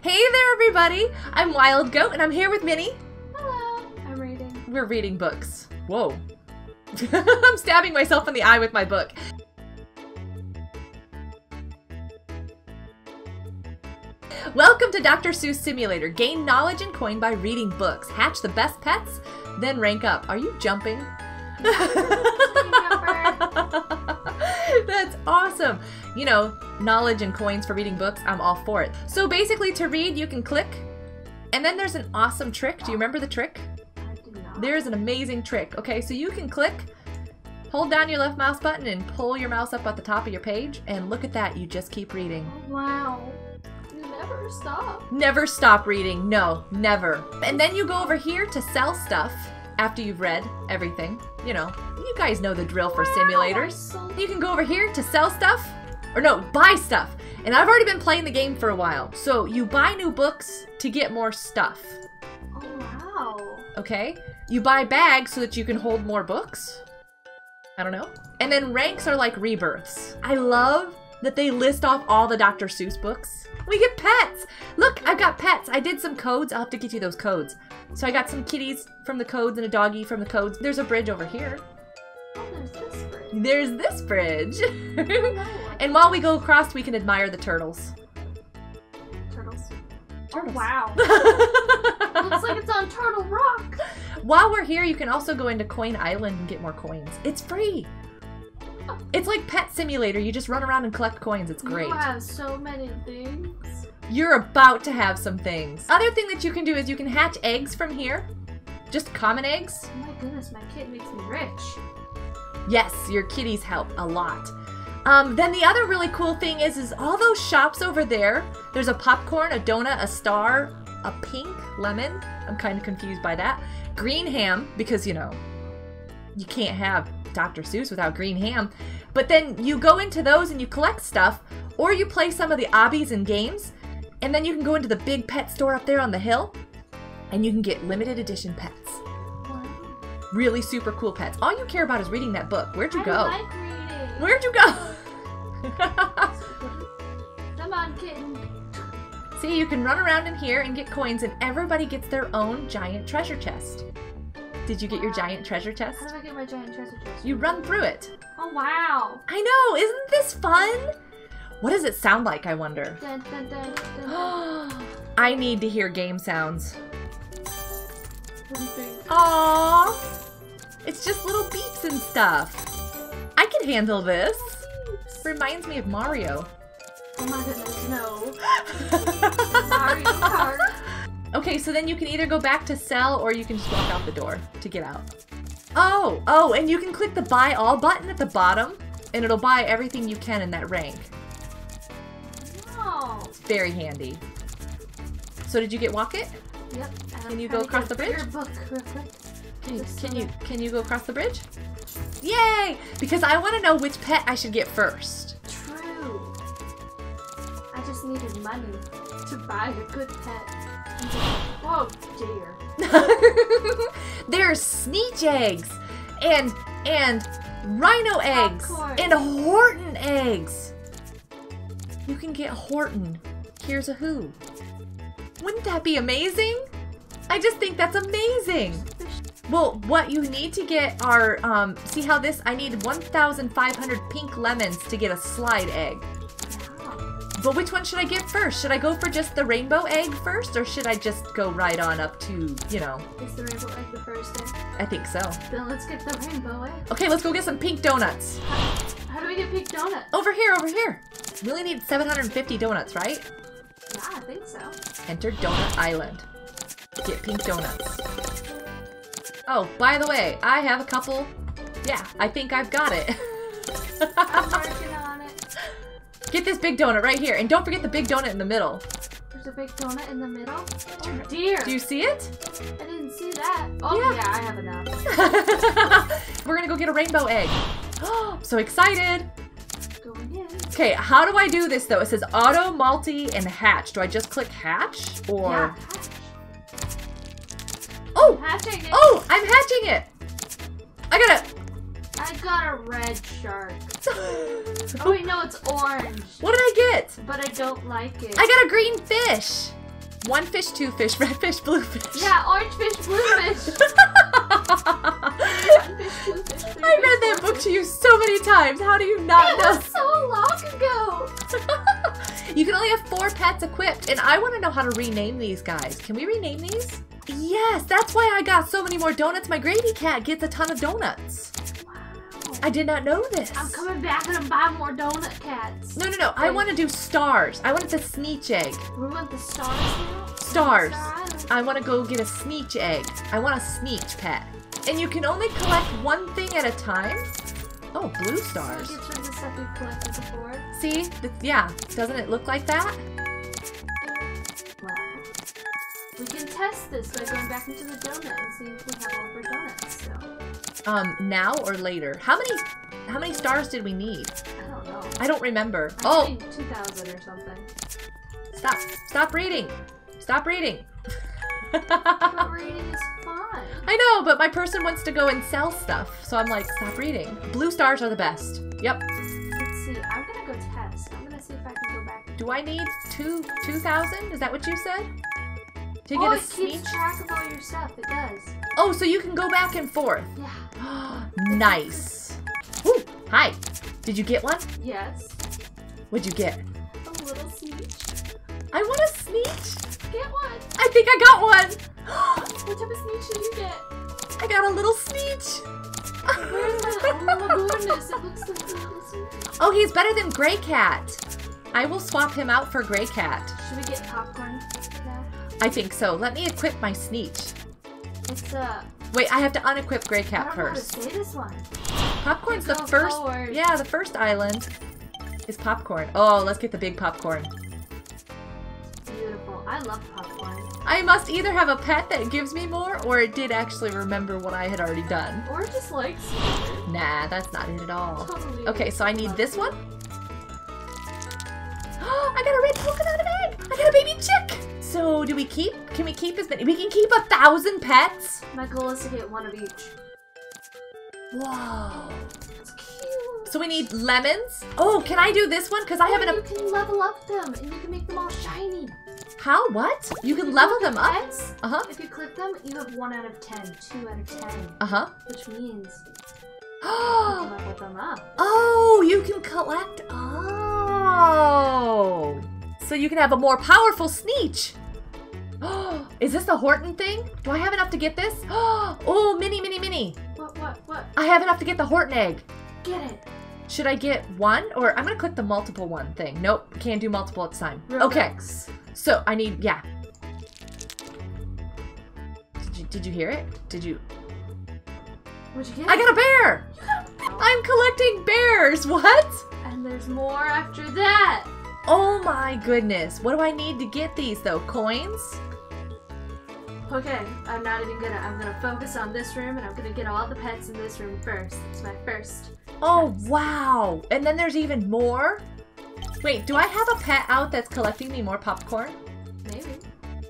Hey there, everybody! I'm Wild Goat, and I'm here with Minnie. Hello. I'm reading. We're reading books. Whoa. I'm stabbing myself in the eye with my book. Welcome to Dr. Seuss Simulator. Gain knowledge and coin by reading books. Hatch the best pets, then rank up. Are you jumping? That's awesome. You know, knowledge and coins for reading books, I'm all for it. So basically to read, you can click, and then there's an awesome trick. Do you remember the trick? I do not. There's an amazing trick. Okay, so you can click, hold down your left mouse button, and pull your mouse up at the top of your page, and look at that, you just keep reading. Wow. Never stop. Never stop reading. No, never. And then you go over here to sell stuff after you've read everything. You know, you guys know the drill for simulators. You can go over here to sell stuff, or no, buy stuff. And I've already been playing the game for a while. So you buy new books to get more stuff. Oh, wow. Okay. You buy bags so that you can hold more books. I don't know. And then ranks are like rebirths. I love that they list off all the Dr. Seuss books. We get pets! Look, I've got pets. I did some codes. I'll have to get you those codes. So I got some kitties from the codes and a doggy from the codes. There's a bridge over here. Oh, there's this bridge. There's this bridge. And while we go across, we can admire the turtles. Turtles? Turtles. Oh, wow. Looks like it's on Turtle Rock. While we're here, you can also go into Coin Island and get more coins. It's free. It's like Pet Simulator. You just run around and collect coins. It's great. You have so many things. You're about to have some things. Other thing that you can do is you can hatch eggs from here. Just common eggs. Oh my goodness, my kid makes me rich. Yes, your kitties help a lot. Then the other really cool thing is all those shops over there. There's a popcorn, a donut, a star, a pink lemon. I'm kind of confused by that. Green ham, because, you know, you can't have Dr. Seuss without green ham. But then you go into those and you collect stuff, or you play some of the obbies and games, and then you can go into the big pet store up there on the hill, and you can get limited edition pets. Wow. Really super cool pets. All you care about is reading that book. Where'd you go? I like reading. Where'd you go? Come on, kitten. See, you can run around in here and get coins, and everybody gets their own giant treasure chest. Did you get your giant treasure chest? How did I get my giant treasure chest? You run through it. Oh, wow. I know. Isn't this fun? What does it sound like, I wonder? Dun, dun, dun, dun. I need to hear game sounds. What do you think? Aww. It's just little beeps and stuff. I can handle this. Reminds me of Mario. Oh my goodness, no. Mario Kart. Okay, so then you can either go back to sell or you can just walk out the door to get out. Oh, and you can click the buy all button at the bottom and it'll buy everything you can in that rank. Wow. It's very handy. So did you get Wocket? Yep. Can you go across the bridge? Can you go across the bridge? Yay! Because I want to know which pet I should get first. True. I just needed money to buy a good pet. Oh dear. There's Sneetch eggs and rhino eggs and Horton eggs. You can get Horton. Here's a who. Wouldn't that be amazing? I just think that's amazing. Well, what you need to get are, see how this, I need 1,500 pink lemons to get a slide egg. But which one should I get first? Should I go for just the rainbow egg first, or should I just go right on up to, you know? Is the rainbow egg the first egg? I think so. Then let's get the rainbow egg. Okay, let's go get some pink donuts. How do we get pink donuts? Over here, over here. Really need 750 donuts, right? Yeah, I think so. Enter Donut Island. Get pink donuts. Oh, by the way, I have a couple. Yeah, I think I've got it. I'm working on it. Get this big donut right here, and don't forget the big donut in the middle. There's a big donut in the middle? Oh dear! Do you see it? I didn't see that. Oh yeah, I have enough. We're gonna go get a rainbow egg. Oh, so excited! Going in. Okay, how do I do this though? It says auto, multi, and hatch. Do I just click hatch? Or... Yeah, hatch. Oh! I'm hatching it! Oh, I'm hatching it! I got a red shark. Oh wait, no, it's orange. What did I get? But I don't like it. I got a green fish. One fish, two fish, red fish, blue fish. Yeah, orange fish, blue fish. I read that book to you so many times. How do you not know? It was so long ago. You can only have 4 pets equipped, and I want to know how to rename these guys. Can we rename these? Yes, that's why I got so many more donuts. My Grady cat gets a ton of donuts. I did not know this. I'm coming back and I'm buying more donut cats. No, no, no. I want to do stars. I want the Sneetch egg. We want the stars now? Stars. I want to go get a Sneetch egg. I want a Sneetch pet. And you can only collect one thing at a time. Oh, blue stars. So it gets rid of the stuff we've collected before. See? Yeah. Doesn't it look like that? Wow. We can test this by going back into the donut and see if we have all of our donuts still. Now or later? How many stars did we need? I don't know. I don't remember. I think 2,000 or something. Stop. Stop reading. Stop reading. But reading is fun. I know, but my person wants to go and sell stuff, so I'm like, stop reading. Blue stars are the best. Yep. Let's see. I'm gonna go test. I'm gonna see if I can go back. Do I need 2,000? Is that what you said? To get a Sneetch? It keeps track of all your stuff. It does. Oh, so you can go back and forth. Yeah. Nice. Ooh, hi. Did you get one? Yes. What'd you get? A little Sneetch. I want a Sneetch. Get one. I think I got one. What type of Sneetch did you get? I got a little Sneetch. Where's my, oh my goodness. It looks like a little Sneetch. Oh, he's better than Gray Cat. I will swap him out for Gray Cat. Should we get popcorn? I think so. Let me equip my Sneetch. It's wait, I have to unequip Grey Cat first. I don't know how to say this one. Popcorn's the first. Forward. Yeah, the first island is popcorn. Oh, let's get the big popcorn. Beautiful. I love popcorn. I must either have a pet that gives me more, or it did actually remember what I had already done. Or just likes it. Nah, that's not it at all. Totally okay, so I need this one. Oh, I got a red polka dot egg. I got a baby chick. So do we keep? Can we keep as many? We can keep 1,000 pets. My goal is to get one of each. Whoa. That's cute. So we need lemons. Oh, can I do this one? Because I haven't. You can level up them, and you can make them all shiny. How? What? You can level them up? Uh huh. If you click them, you have 1 out of 10, 2 out of 10. Uh huh. Which means you can level them up. Oh, you can collect. Oh. So you can have a more powerful Sneetch. Oh, is this the Horton thing? Do I have enough to get this? Oh, mini. What? I have enough to get the Horton egg. Get it. Should I get one? Or I'm going to click the multiple one thing. Nope, can't do multiple at the time. Okay, so I need, yeah. Did you hear it? Did you? What'd you get? I got a bear. You got a bear. I'm collecting bears. What? And there's more after that. Oh my goodness. What do I need to get these though? Coins? Okay, I'm not even gonna, I'm gonna focus on this room and I'm gonna get all the pets in this room first. It's my first. Oh wow. And then there's even more? Wait, do I have a pet out that's collecting me more popcorn? Maybe.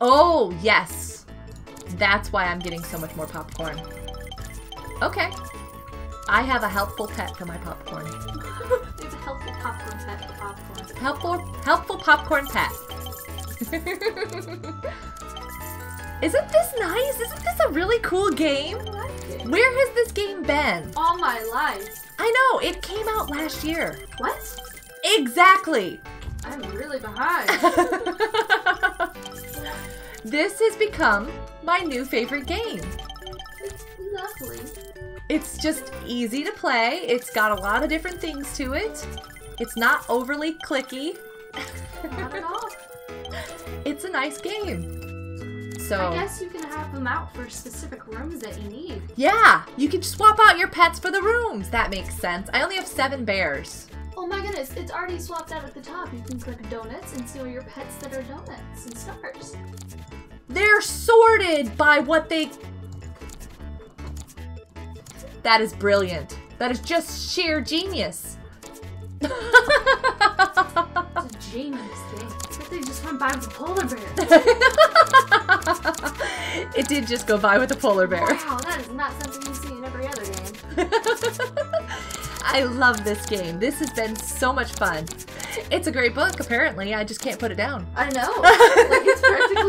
Oh yes. That's why I'm getting so much more popcorn. Okay. I have a helpful pet for my popcorn. There's a helpful popcorn pet for popcorn. Helpful popcorn pet. Isn't this nice? Isn't this a really cool game? I like it. Where has this game been? All my life. I know. It came out last year. What? Exactly. I'm really behind. This has become my new favorite game. It's lovely. It's just easy to play. It's got a lot of different things to it. It's not overly clicky. Not at all. It's a nice game. So I guess you can have them out for specific rooms that you need. Yeah, you can swap out your pets for the rooms. That makes sense. I only have 7 bears. Oh my goodness, it's already swapped out at the top. You can click donuts and see all your pets that are donuts and stars. They're sorted by what they... That is brilliant. That is just sheer genius. It's a genius thing. It's like they just went by with a polar bear. It did just go by with a polar bear. Wow, that is not something you see in every other game. I love this game. This has been so much fun. It's a great book, apparently. I just can't put it down. I know. Like, it's perfectly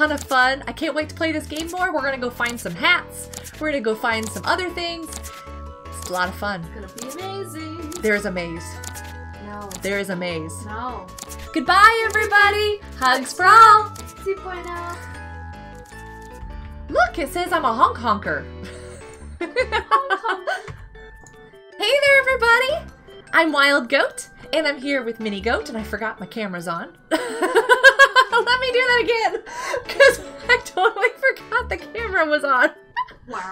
ton of fun. I can't wait to play this game more. We're gonna go find some hats. We're gonna go find some other things. It's a lot of fun. It's gonna be amazing. There's a maze. No. There is a maze. No. Goodbye, everybody. Hugs for all. 2.0. Look, it says I'm a honk honker. Hey there, everybody. I'm Wild Goat, and I'm here with Mini Goat, and I forgot my camera's on. Let me do that again, because I totally forgot the camera was on. Wow.